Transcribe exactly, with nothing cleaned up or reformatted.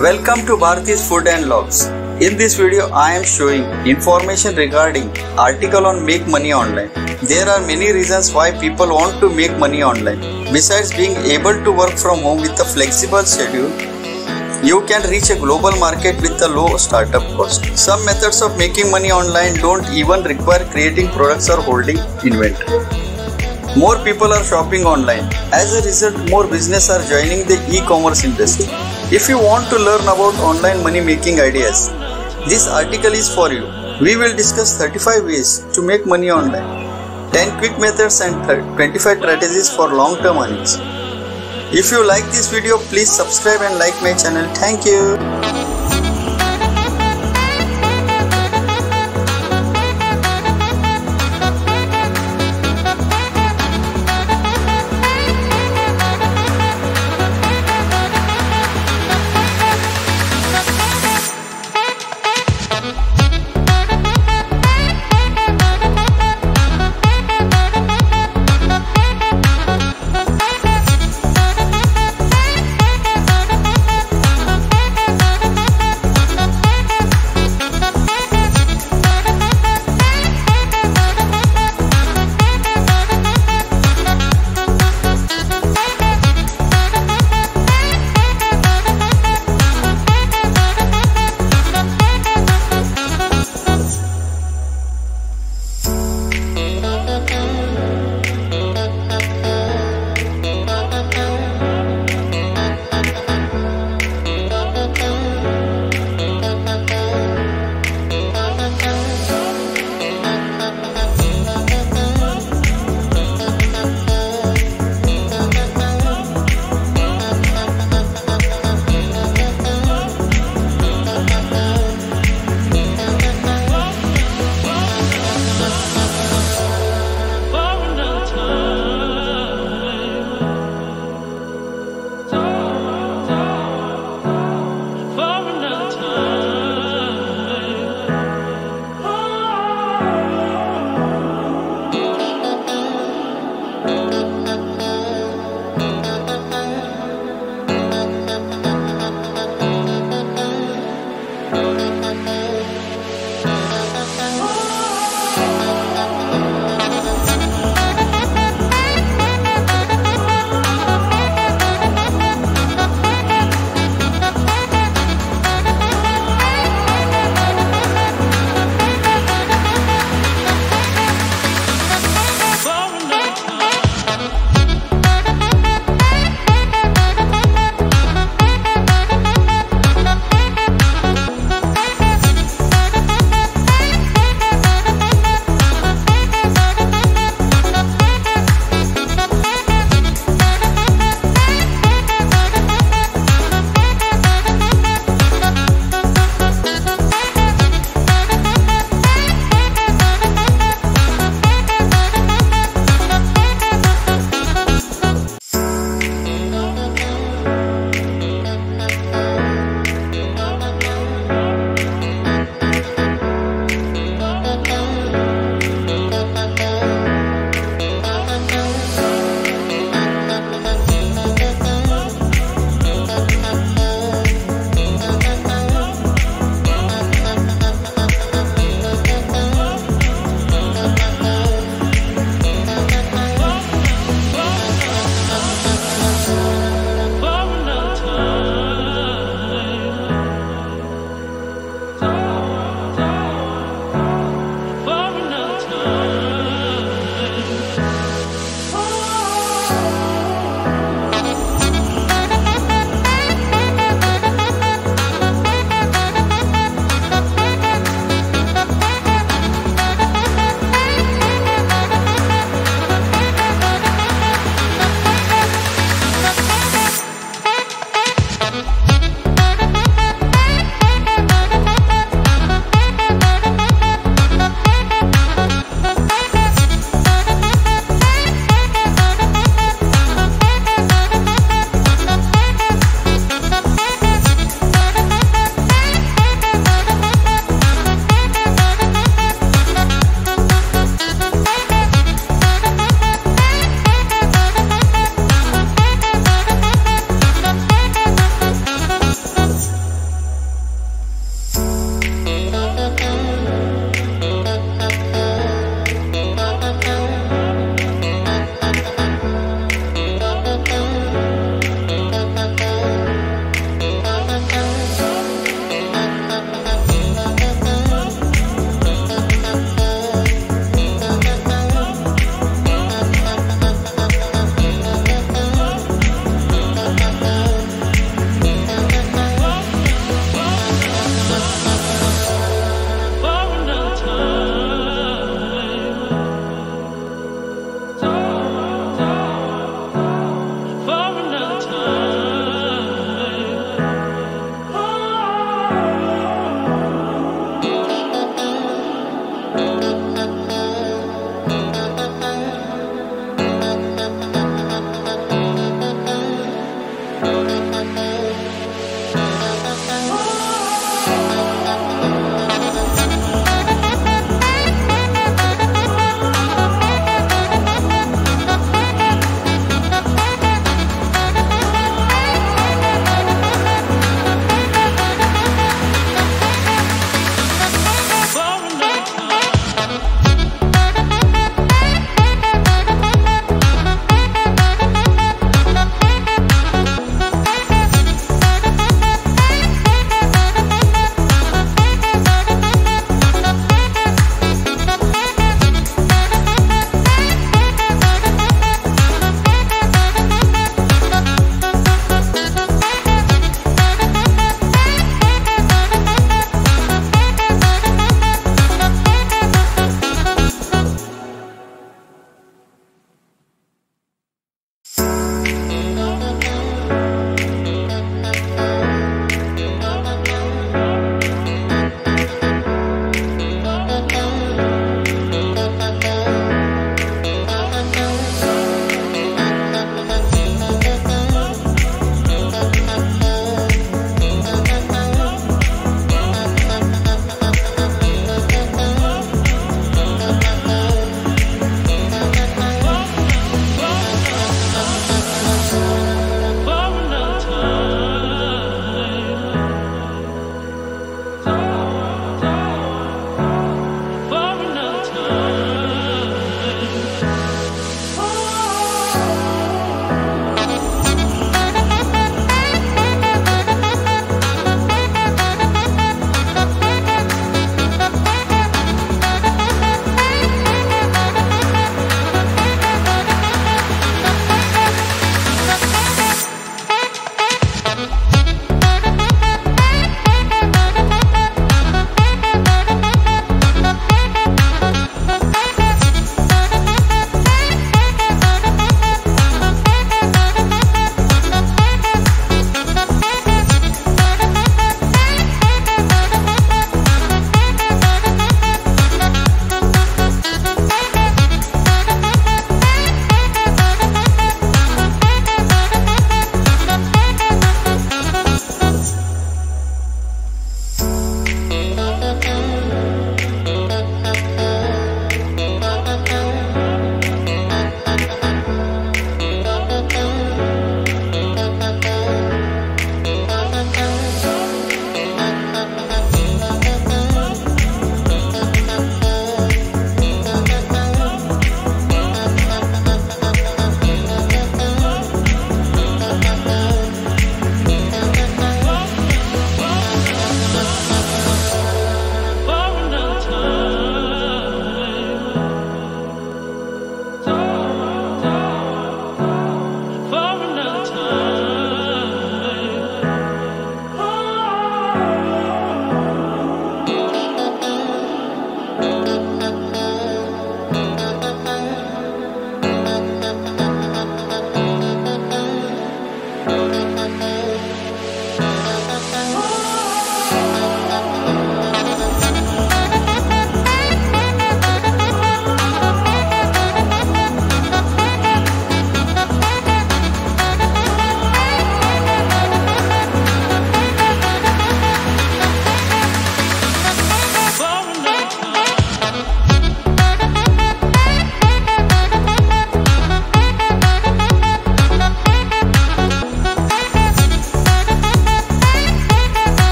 Welcome to Bharati's Food and Vlogs. In this video I am showing information regarding article on make money online. There are many reasons why people want to make money online. Besides being able to work from home with a flexible schedule, you can reach a global market with a low startup cost. Some methods of making money online don't even require creating products or holding inventory. More people are shopping online. As a result, more businesses are joining the e-commerce industry. If you want to learn about online money making ideas, this article is for you. We will discuss thirty-five ways to make money online, ten quick methods and twenty-five strategies for long-term earnings. If you like this video, please subscribe and like my channel. Thank you.